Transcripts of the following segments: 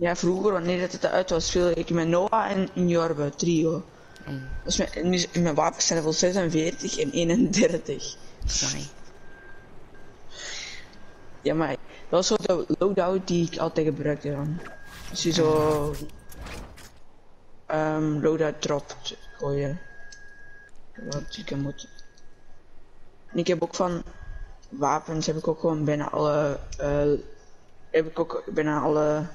Ja, vroeger wanneer het eruit was, viel ik met Noah en Jorbe, trio. Dus mijn wapens zijn level 46 en 31. Sorry. Ja, maar dat was zo de loadout die ik altijd gebruikte dan. Dus je zo loadout drop gooien. Wat ik moet. En ik heb ook van wapens heb ik ook gewoon bijna alle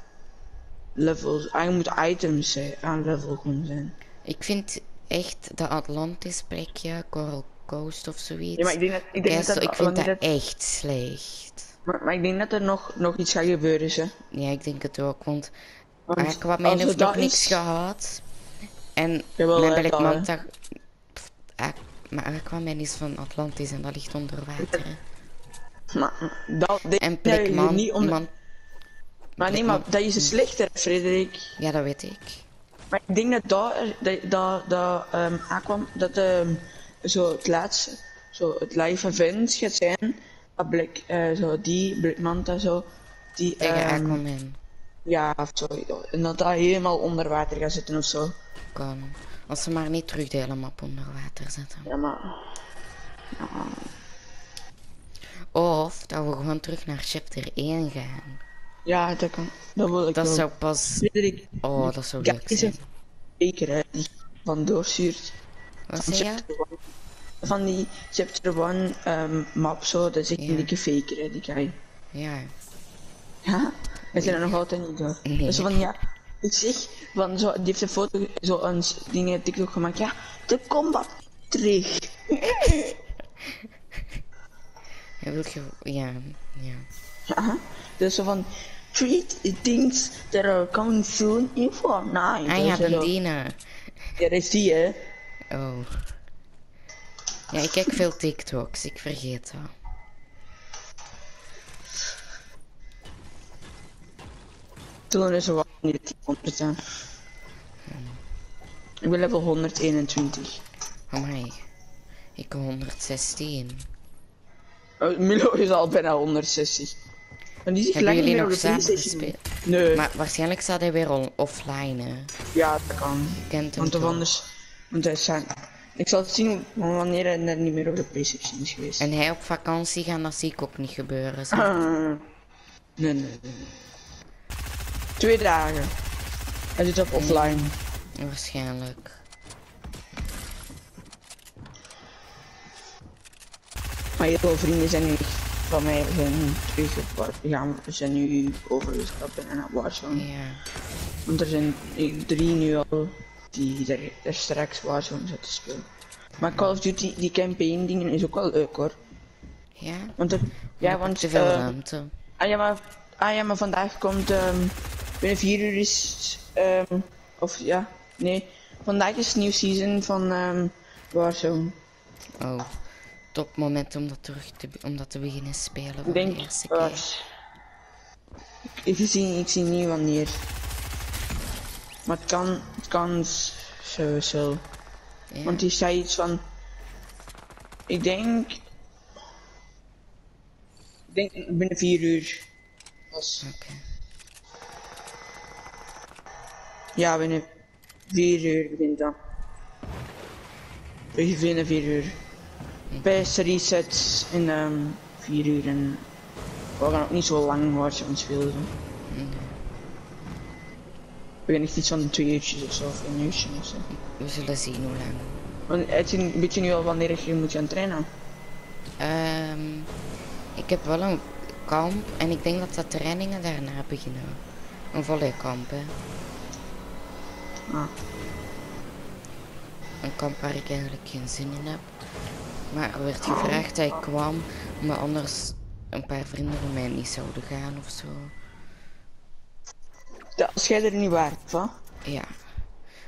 levels. Eigenlijk moet items zijn, aan level kunnen zijn. Ik vind echt dat Atlantis plekje, Coral Coast of zoiets. Ja, maar ik vind dat echt slecht. Maar ik denk dat er nog iets gaat gebeuren, hè? Ja, ik denk het ook, want Aquaman heeft nog niks gehad. En mijn Blik Manta... Maar Aquaman is van Atlantis en dat ligt onder water, hè? En Blik Manta... Maar nee, maar dat is een slechter, Frederik. Ja, dat weet ik. Maar ik denk dat het live event gaat zijn, dat Blik Manta zo, die... Tegen Aquaman. Ja, of zo. En dat dat helemaal onder water gaat zitten of zo. Kan. Als ze maar niet terug de hele map onder water zetten. Ja, maar... Ja. Of dat we gewoon terug naar chapter 1 gaan. Ja, dat kan. Dat wil ik. Dat wel. Zou pas. Frederik, oh, dat zou leuk zijn. Zeker, hè, die van doorstuurt. Wat van zeg je? Van die chapter 1 map zo, dat is echt een dikke faker, hè, die guy. Ja. Ja? We zijn er nog altijd niet door. Nee. Dus van ja, ik zeg, van zo, die heeft een foto, zo een ding TikTok gemaakt. Ja, de combat terug. Hij wil gewoon, ja. Ja, dus zo van treat things that are coming soon in Fortnite. Ah ja, Bendina. Ja, dat is die, hè. Oh. Ja, ik kijk veel TikToks, ik vergeet dat. Toen is er wat niet 100, hè. Ik ben level 121. Amai. Ik 116. Oh, Milo is al bijna 160. En die zit lang niet meer op de PlayStation. Nee. Maar waarschijnlijk staat hij weer offline, hè? Ja, dat kan. Kent hem want of toch? Anders... Want hij zijn... Ik zal het zien wanneer hij net niet meer op de PlayStation is geweest. En hij op vakantie gaan, dat zie ik ook niet gebeuren, zeg. Nee. 2 dagen. Hij zit op offline. Waarschijnlijk. Maar heel veel vrienden zijn niet... Van mij zijn nu overgestapt naar Warzone. Ja. Want er zijn 3 nu al die er straks Warzone zitten spelen. Maar Call of Duty, die campaign dingen is ook wel leuk, hoor. Ja? Want er, ja, want... Te veel ruimte. Maar vandaag komt... binnen 4 uur is... Vandaag is het nieuw season van Warzone. Oh. Top moment om dat te beginnen spelen voor de eerste keer. Ik zie niet wanneer. Maar het kan sowieso. Ja. Want die zei iets van. Ik denk binnen 4 uur. Oké. Ja, binnen 4 uur begint dan. Binnen 4 uur. Beste resets in 4 uur en we gaan ook niet zo lang Warzone spelen. We gaan echt iets van 2 uurtjes ofzo, of 1 uurtje ofzo. We zullen zien hoe lang. Want weet je nu al wanneer je moet gaan trainen? Ik heb wel een kamp en ik denk dat de trainingen daarna beginnen. Een volleykamp, hè. Ah. Een kamp waar ik eigenlijk geen zin in heb. Maar er werd gevraagd dat ik kwam, maar anders een paar vrienden van mij niet zouden gaan ofzo. Ja, als jij er niet waard van? Ja.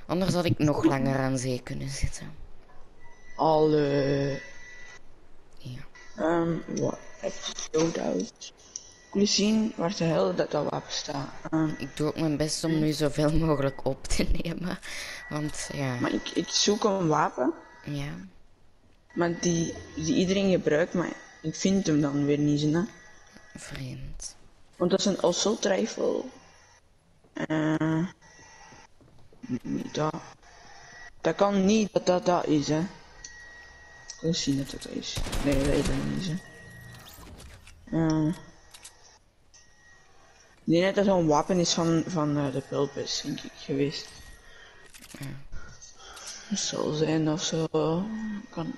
Anders had ik nog langer aan zee kunnen zitten. Ja. Wat heb je loadout? Ik wil zien waar de hel dat al op staat. Ik doe ook mijn best om nu zoveel mogelijk op te nemen, want ja... Maar ik zoek een wapen. Ja. Maar die iedereen gebruikt, maar ik vind hem dan weer niet, hè? Vreemd. Want dat is een assault rifle. Dat kan niet dat dat is, hè. Ik wil zien dat dat is. Nee, dat weet ik niet, hè. Nee, net dat zo'n wapen is van de pulpus, denk ik, geweest. Het zal zijn of zo. Kan...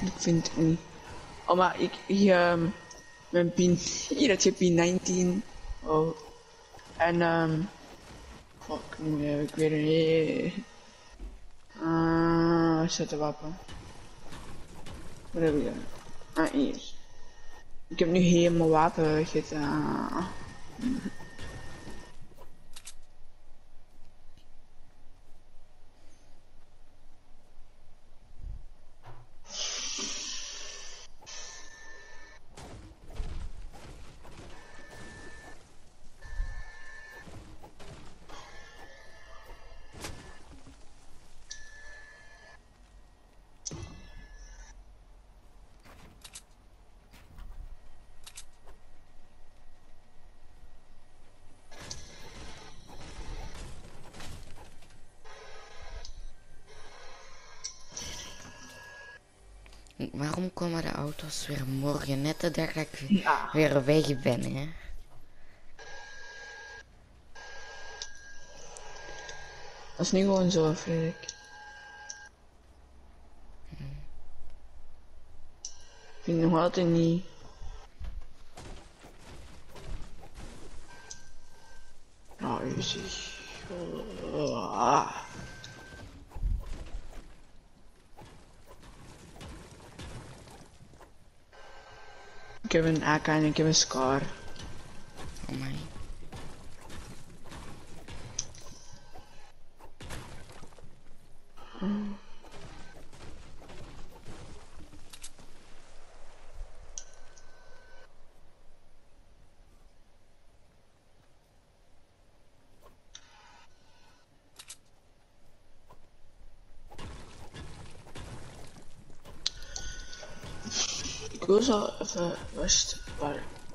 Ik vind het niet. Oh, maar mijn pin... Hier had je pin 19. Oh. En fuck, nu heb ik weer een... waar staat de wapen? Waar heb ik dat? Ah, hier. Ik heb nu helemaal wapen gedaan. Waarom komen de auto's weer morgen? Net de dag dat ik weer weg ben, hè? Dat is niet gewoon zo, Frederik. Ik vind het nog altijd niet... Nou, je ziet... Ik heb een AK en ik heb een scar. Oh my. Ik wil zo even rust,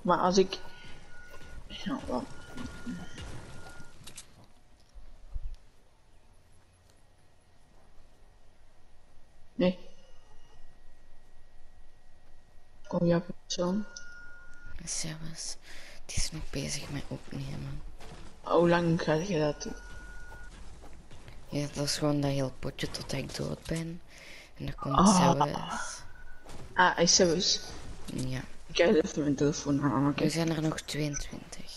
maar als ik... Ja, wat? Nee. Kom je op persoon? Zelfs, het is nog bezig met opnemen. Hoe lang ga je dat doen? Ja, dat is gewoon dat heel potje tot ik dood ben. En dan komt zelfs. Ah, is serieus? Ja. Ik krijg even mijn telefoon aan, oké. Er zijn er nog 22.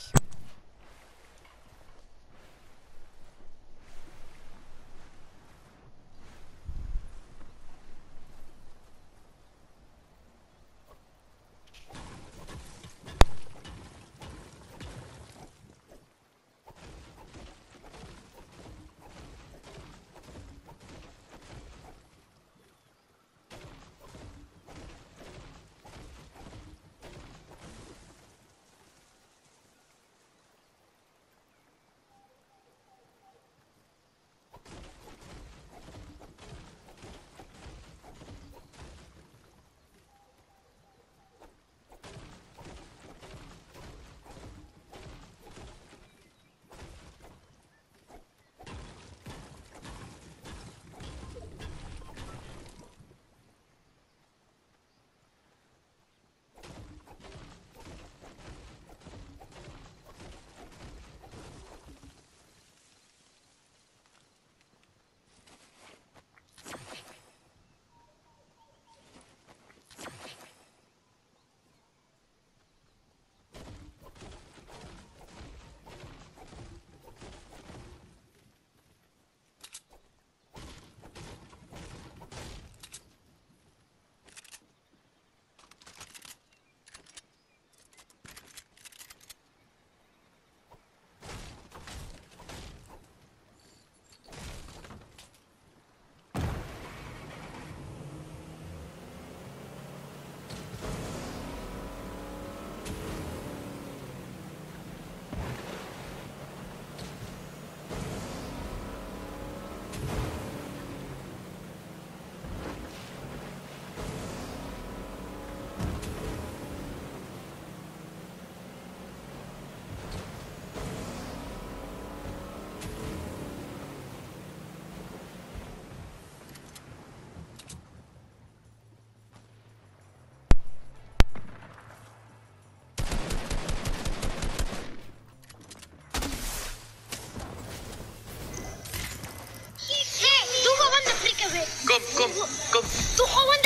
Doe gewoon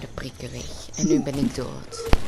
de prikken weg. En nu ben ik dood.